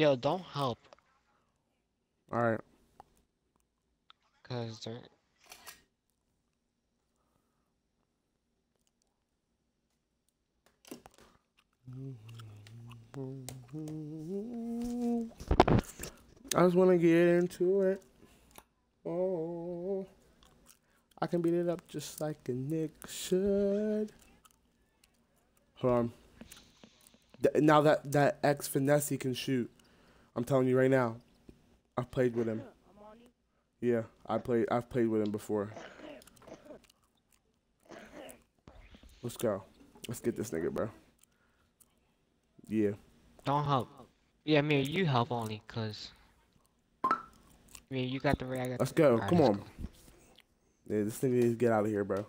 Yo, don't help. Alright. Cause they're... I just want to get into it. Oh, I can beat it up just like a Nick should. Hold on. Now that ex Finesse can shoot. I'm telling you right now, I've played with him. Yeah, I've played with him before. Let's go. Let's get this nigga, bro. Yeah. Don't help. Yeah, Mir, you help only, cause. Mir, you got the ray. I got let's go. Right, come let's on. Go. Yeah, this thing needs to get out of here, bro.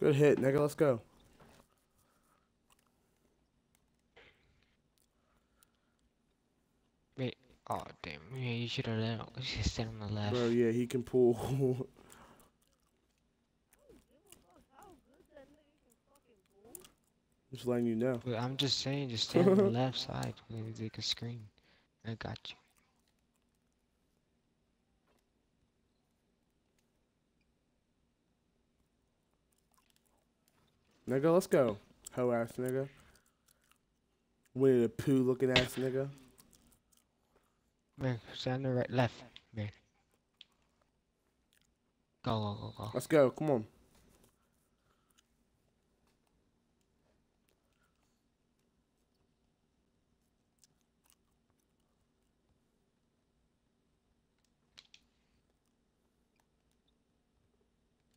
Good hit, nigga. Let's go. Wait. Oh, damn. Yeah, you should have let him. Just sit on the left. Bro, yeah, he can pull. Just letting you know. Wait, I'm just saying, just stand on the left side. Maybe they can screen. I got you. Nigga, let's go. Ho ass nigga. Winnie the Pooh looking ass nigga. Man, stand on the right, left. Man. Go, go, go, go. Let's go, come on.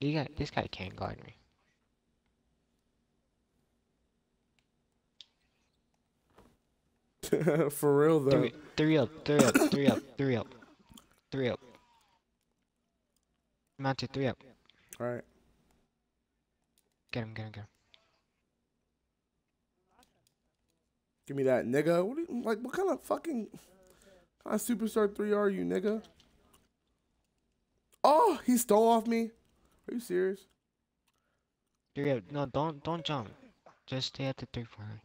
You got, this guy can't guard me. For real though. Three up. Mounted 3 up. Alright. Get him. Give me that, nigga. What are you, like, what kind of fucking kind of superstar 3 are you, nigga? Oh, he stole off me. Are you serious? 3 up. No, don't jump. Just stay at the 3 for her.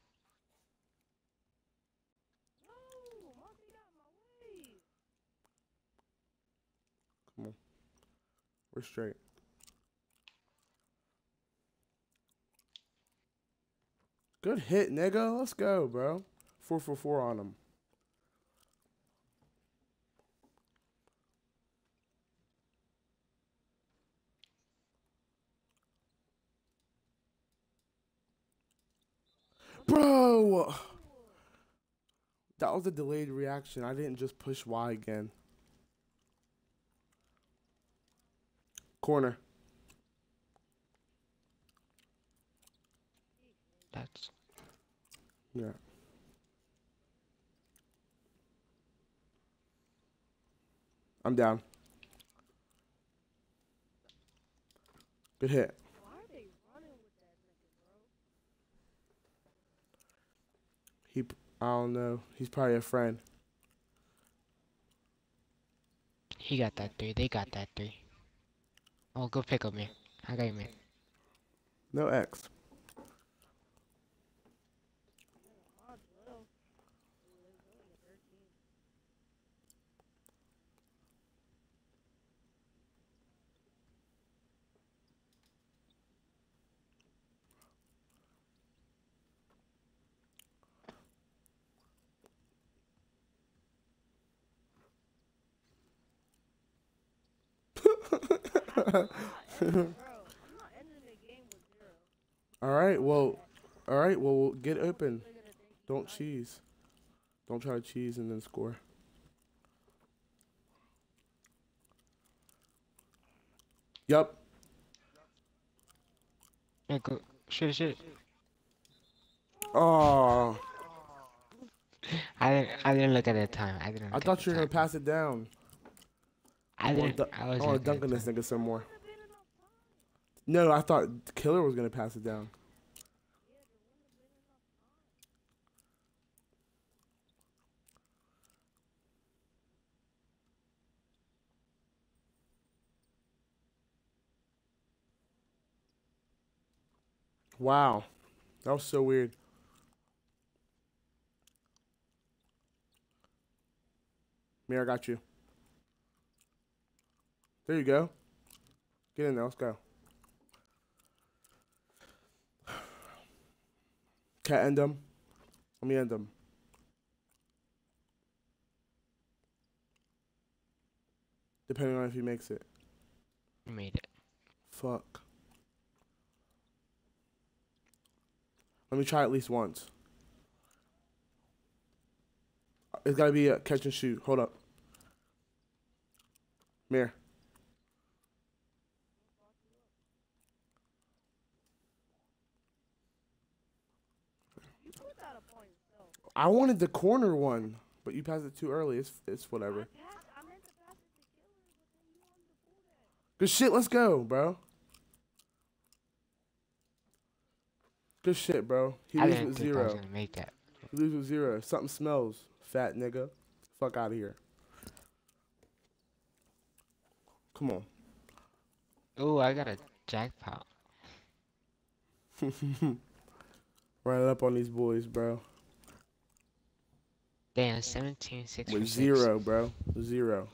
We're straight. Good hit, nigga. Let's go, bro. 4 for 4 on him. Bro! That was a delayed reaction. I didn't just push Y again. Corner. That's yeah. I'm down. Good hit. Why are they running with that nigga, bro? I don't know. He's probably a friend. He got that 3. They got that 3. Oh, go pick up me. I got you, man. No X. All right, well, we'll get open. Don't cheese. Don't try to cheese and then score. Yup. Shit. Oh. I didn't look at that time. I thought you were gonna pass it down. I want to dunk on this nigga some more. No, I thought Killer was going to pass it down. Wow. That was so weird. Mirror, I got you. There you go. Get in there. Let's go. Can't end them. Let me end them. Depending on if he makes it. You made it. Fuck. Let me try at least once. It's gotta be a catch and shoot. Hold up. Mirror. I wanted the corner one, but you passed it too early. It's whatever. Good shit, let's go, bro. Good shit, bro. He leaves with zero. I was gonna make that. He leaves with zero. Something smells, fat nigga. Fuck out of here. Come on. Oh, I got a jackpot. Right up on these boys, bro. Damn, 17-6. With zero, bro. Zero.